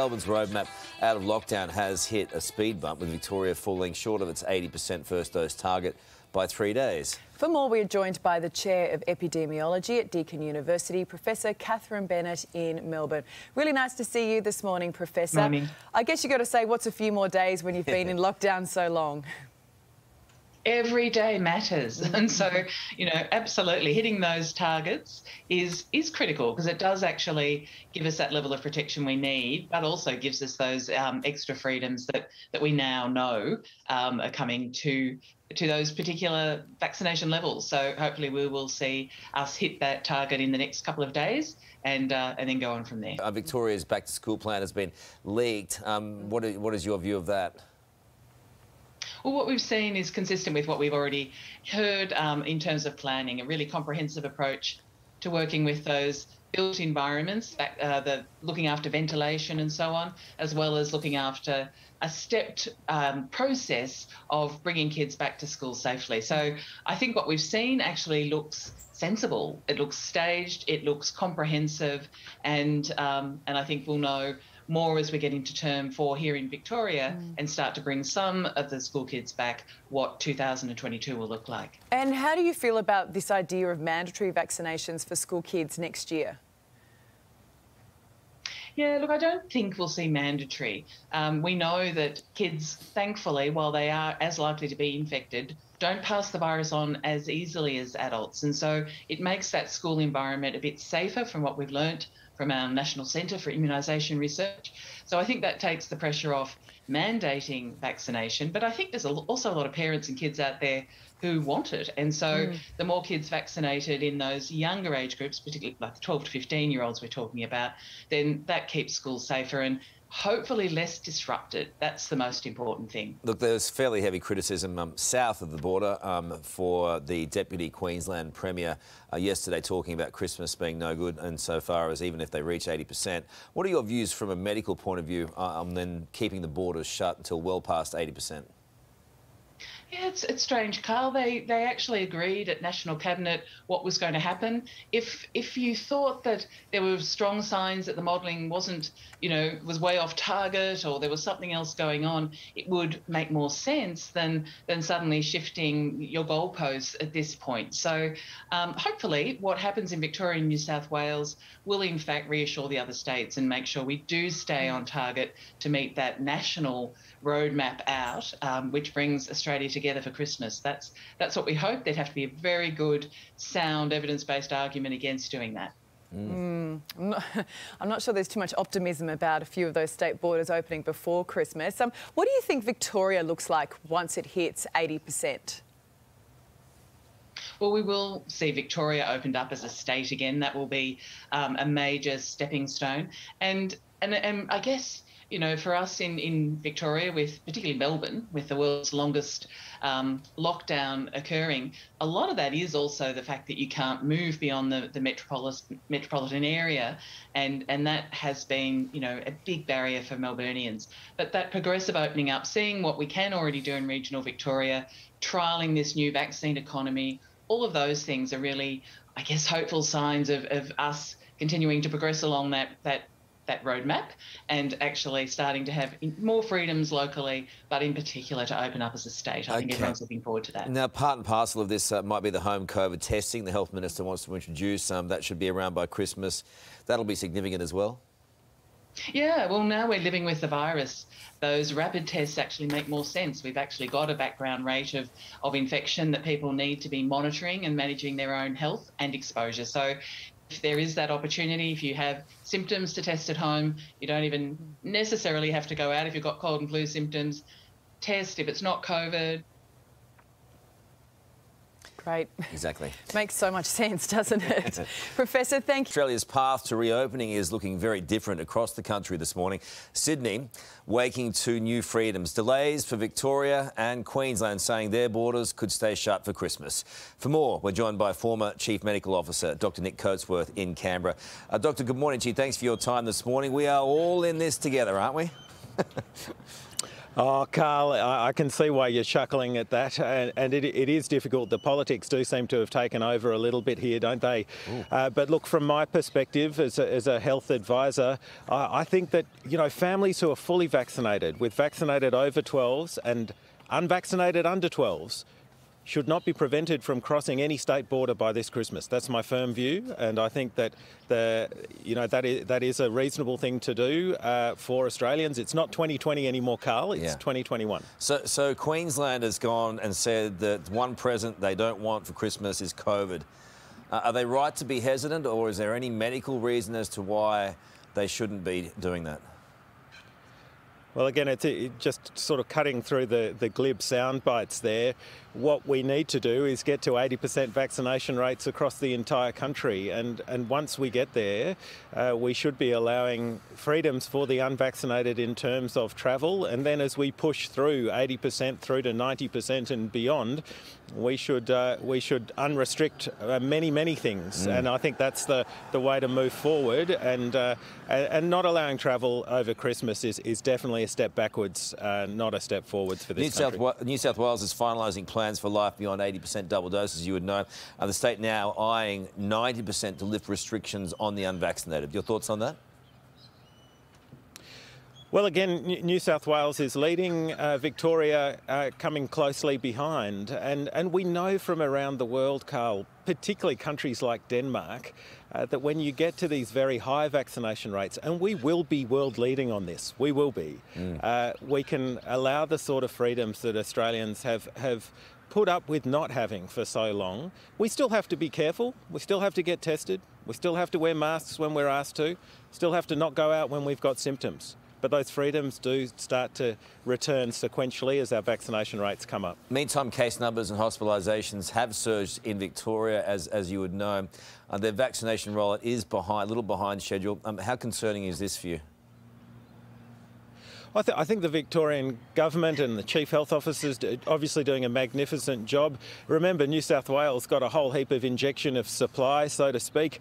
Melbourne's roadmap out of lockdown has hit a speed bump, with Victoria falling short of its 80% first dose target by 3 days. For more, we are joined by the Chair of Epidemiology at Deakin University, Professor Catherine Bennett in Melbourne. Really nice to see you this morning, Professor. Morning. I guess you've got to say, what's a few more days when you've been in lockdown so long? Every day matters, and so, you know, absolutely hitting those targets is critical, because it does actually give us that level of protection we need, but also gives us those extra freedoms that we now know are coming to those particular vaccination levels. So hopefully we will see us hit that target in the next couple of days and then go on from there. Victoria's back to school plan has been leaked. What is your view of that? Well, what we've seen is consistent with what we've already heard in terms of planning, a really comprehensive approach to working with those built environments, looking after ventilation and so on, as well as looking after a stepped process of bringing kids back to school safely. So I think what we've seen actually looks sensible. It looks staged, it looks comprehensive, and I think we'll know more as we get into term 4 here in Victoria and start to bring some of the school kids back, what 2022 will look like. And how do you feel about this idea of mandatory vaccinations for school kids next year? Yeah, look, I don't think we'll see mandatory. We know that kids, thankfully, while they are as likely to be infected, don't pass the virus on as easily as adults. And so it makes that school environment a bit safer, from what we've learnt from our National Centre for Immunisation Research. So I think that takes the pressure off mandating vaccination. But I think there's also a lot of parents and kids out there who want it. And so the more kids vaccinated in those younger age groups, particularly like the 12 to 15-year-olds we're talking about, then that keeps schools safer and hopefully less disrupted. That's the most important thing. Look, there's fairly heavy criticism south of the border for the Deputy Queensland Premier yesterday, talking about Christmas being no good, and so far as even if they reach 80%. What are your views from a medical point of view on then keeping the borders shut until well past 80%? Yeah, it's strange, Carl. They actually agreed at National Cabinet what was going to happen. If you thought that there were strong signs that the modelling wasn't, you know, was way off target, or there was something else going on, it would make more sense than suddenly shifting your goalposts at this point. So hopefully what happens in Victoria and New South Wales will in fact reassure the other states and make sure we do stay on target to meet that national roadmap out, which brings Australia together for Christmas. That's what we hope. There'd have to be a very good, sound, evidence-based argument against doing that. I'm not sure there's too much optimism about a few of those state borders opening before Christmas. What do you think Victoria looks like once it hits 80%? Well, we will see Victoria opened up as a state again. That will be a major stepping stone. And I guess, you know, for us in Victoria, with particularly Melbourne, with the world's longest lockdown occurring, a lot of that is also the fact that you can't move beyond the metropolitan area, and that has been, you know, a big barrier for Melburnians. But that progressive opening up, seeing what we can already do in regional Victoria, trialling this new vaccine economy, all of those things are really, I guess, hopeful signs of us continuing to progress along that roadmap and actually starting to have more freedoms locally, but in particular to open up as a state. I think everyone's looking forward to that. Now, part and parcel of this might be the home COVID testing the Health Minister wants to introduce. That should be around by Christmas. That'll be significant as well. Yeah, well, now we're living with the virus. Those rapid tests actually make more sense. We've actually got a background rate of infection that people need to be monitoring and managing their own health and exposure. So if there is that opportunity, if you have symptoms, to test at home. You don't even necessarily have to go out. If you've got cold and flu symptoms, test. If it's not COVID. Great. Exactly. Makes so much sense, doesn't it? Professor, thank you. Australia's path to reopening is looking very different across the country this morning. Sydney waking to new freedoms. Delays for Victoria and Queensland, saying their borders could stay shut for Christmas. For more, we're joined by former Chief Medical Officer Dr Nick Coatsworth in Canberra. Doctor, good morning to you. Thanks for your time this morning. We are all in this together, aren't we? Oh, Carl, I can see why you're chuckling at that, and it is difficult. The politics do seem to have taken over a little bit here, don't they? But look, from my perspective as a health advisor, I think that, you know, families who are fully vaccinated, with vaccinated over 12s and unvaccinated under 12s, should not be prevented from crossing any state border by this Christmas. That's my firm view, and I think that that is a reasonable thing to do for Australians. It's not 2020 anymore, Carl. It's 2021. So Queensland has gone and said that one present they don't want for Christmas is COVID. Are they right to be hesitant, or is there any medical reason as to why they shouldn't be doing that? Well, again, it's just sort of cutting through the glib sound bites there. What we need to do is get to 80% vaccination rates across the entire country. And once we get there, we should be allowing freedoms for the unvaccinated in terms of travel. And then as we push through 80% through to 90% and beyond, we should unrestrict many things. And I think that's the way to move forward. And not allowing travel over Christmas is definitely a step backwards, not a step forwards for this country. New South Wales is finalising plans for life beyond 80% double doses, you would know. The state now eyeing 90% to lift restrictions on the unvaccinated. Your thoughts on that? Well, again, New South Wales is leading, Victoria coming closely behind. And we know from around the world, Carl, particularly countries like Denmark, that when you get to these very high vaccination rates, and we will be world leading on this, we will be, we can allow the sort of freedoms that Australians have put up with not having for so long. We still have to be careful, we still have to get tested, we still have to wear masks when we're asked to, still have to not go out when we've got symptoms. But those freedoms do start to return sequentially as our vaccination rates come up. Meantime, case numbers and hospitalisations have surged in Victoria, as you would know. Their vaccination rollout is behind, a little behind schedule. How concerning is this for you? I think the Victorian government and the chief health officers obviously doing a magnificent job. Remember, New South Wales got a whole heap of injection of supply, so to speak,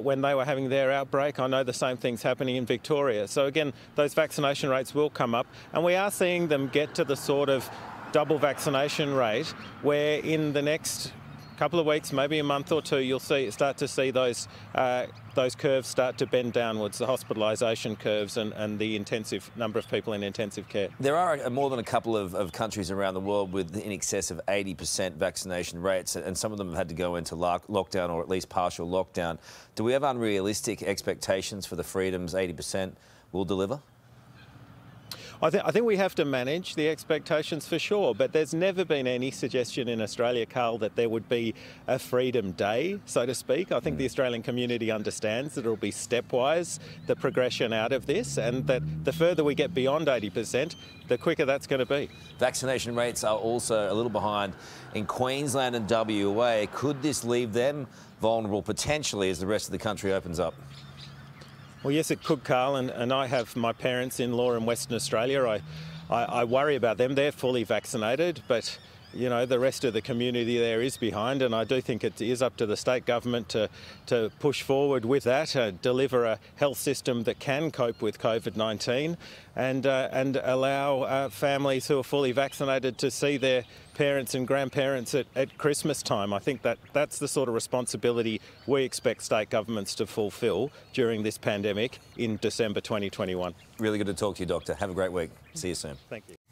when they were having their outbreak. I know the same thing's happening in Victoria. So again, those vaccination rates will come up, and we are seeing them get to the sort of double vaccination rate where in the next couple of weeks, maybe a month or two, you'll start to see those curves start to bend downwards, the hospitalisation curves and the intensive number of people in intensive care. There are more than a couple of countries around the world with in excess of 80% vaccination rates, and some of them have had to go into lockdown or at least partial lockdown. Do we have unrealistic expectations for the freedoms 80% will deliver? I think we have to manage the expectations for sure, but there's never been any suggestion in Australia, Carl, that there would be a freedom day, so to speak. I think the Australian community understands that it will be stepwise, the progression out of this, and that the further we get beyond 80%, the quicker that's going to be. Vaccination rates are also a little behind in Queensland and WA. Could this leave them vulnerable potentially as the rest of the country opens up? Well, yes, it could, Carl, and I have my parents-in-law in Western Australia. I worry about them. They're fully vaccinated, but, you know, the rest of the community there is behind, and I do think it is up to the state government to push forward with that, deliver a health system that can cope with COVID-19 and allow families who are fully vaccinated to see their parents and grandparents at Christmas time. I think that's the sort of responsibility we expect state governments to fulfil during this pandemic in December 2021. Really good to talk to you, Doctor. Have a great week. See you soon. Thank you.